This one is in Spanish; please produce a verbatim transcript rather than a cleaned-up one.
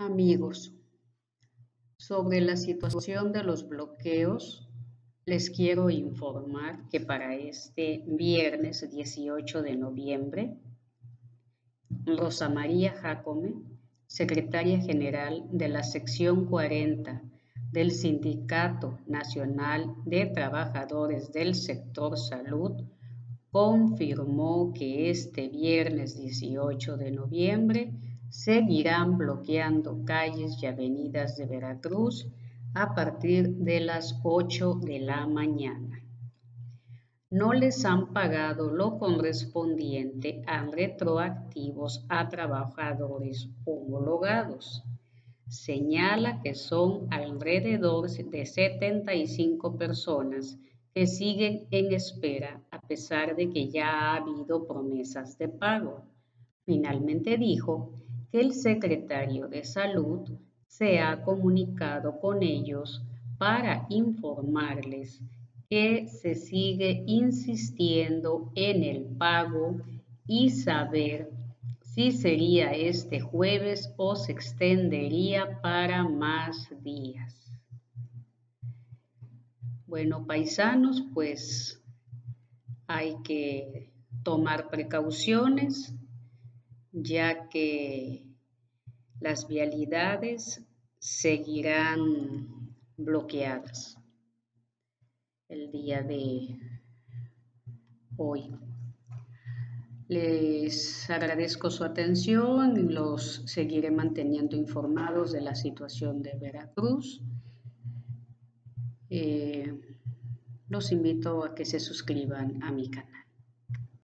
Amigos, sobre la situación de los bloqueos, les quiero informar que para este viernes dieciocho de noviembre, Rosa María Jácome, secretaria general de la sección cuarenta del Sindicato Nacional de Trabajadores del Sector Salud, confirmó que este viernes dieciocho de noviembre seguirán bloqueando calles y avenidas de Veracruz a partir de las ocho de la mañana. No les han pagado lo correspondiente a retroactivos a trabajadores homologados. Señala que son alrededor de setenta y cinco personas que siguen en espera a pesar de que ya ha habido promesas de pago. Finalmente dijo que el secretario de Salud se ha comunicado con ellos para informarles que se sigue insistiendo en el pago y saber si sería este jueves o se extendería para más días. Bueno, paisanos, pues hay que tomar precauciones, ya que las vialidades seguirán bloqueadas el día de hoy. Les agradezco su atención y los seguiré manteniendo informados de la situación de Veracruz. Eh, los invito a que se suscriban a mi canal.